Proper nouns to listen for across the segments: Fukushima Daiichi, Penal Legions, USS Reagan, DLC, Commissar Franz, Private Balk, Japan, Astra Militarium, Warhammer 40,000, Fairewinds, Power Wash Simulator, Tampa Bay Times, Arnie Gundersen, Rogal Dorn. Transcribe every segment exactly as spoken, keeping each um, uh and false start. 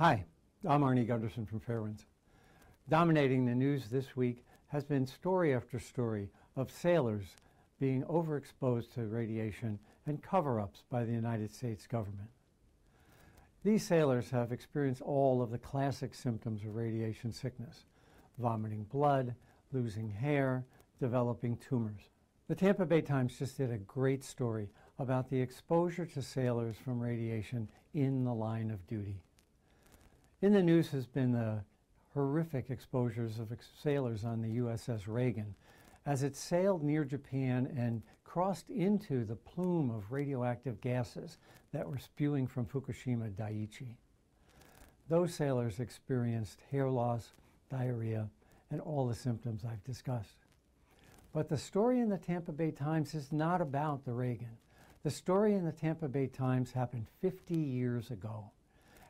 Hi, I'm Arnie Gundersen from Fairewinds. Dominating the news this week has been story after story of sailors being overexposed to radiation and cover-ups by the United States government. These sailors have experienced all of the classic symptoms of radiation sickness: vomiting blood, losing hair, developing tumors. The Tampa Bay Times just did a great story about the exposure to sailors from radiation in the line of duty. In the news has been the horrific exposures of ex sailors on the U S S Reagan as it sailed near Japan and crossed into the plume of radioactive gases that were spewing from Fukushima Daiichi. Those sailors experienced hair loss, diarrhea, and all the symptoms I've discussed. But the story in the Tampa Bay Times is not about the Reagan. The story in the Tampa Bay Times happened fifty years ago.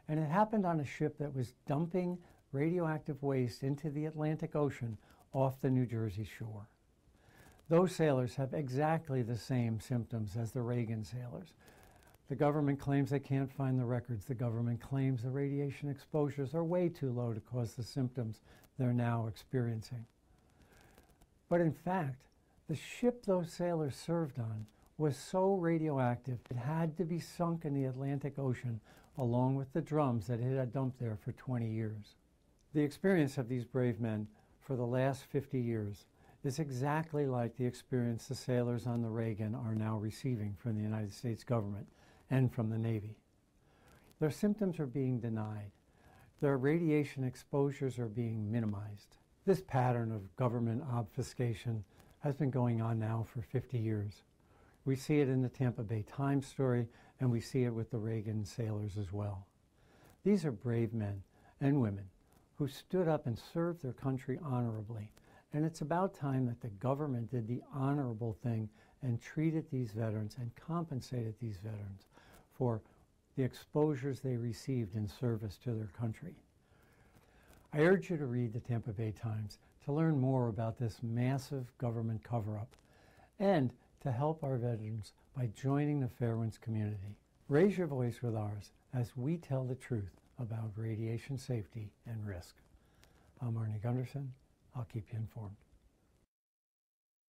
And it happened on a ship that was dumping radioactive waste into the Atlantic Ocean off the New Jersey shore. Those sailors have exactly the same symptoms as the Reagan sailors. The government claims they can't find the records. The government claims the radiation exposures are way too low to cause the symptoms they're now experiencing. But in fact, the ship those sailors served on was so radioactive it had to be sunk in the Atlantic Ocean along with the drums that it had dumped there for twenty years. The experience of these brave men for the last fifty years is exactly like the experience the sailors on the Reagan are now receiving from the United States government and from the Navy. Their symptoms are being denied. Their radiation exposures are being minimized. This pattern of government obfuscation has been going on now for fifty years. We see it in the Tampa Bay Times story, and we see it with the Reagan sailors as well. These are brave men and women who stood up and served their country honorably, and it's about time that the government did the honorable thing and treated these veterans and compensated these veterans for the exposures they received in service to their country. I urge you to read the Tampa Bay Times to learn more about this massive government cover-up and to help our veterans by joining the Fairewinds community. Raise your voice with ours as we tell the truth about radiation safety and risk. I'm Arnie Gundersen. I'll keep you informed.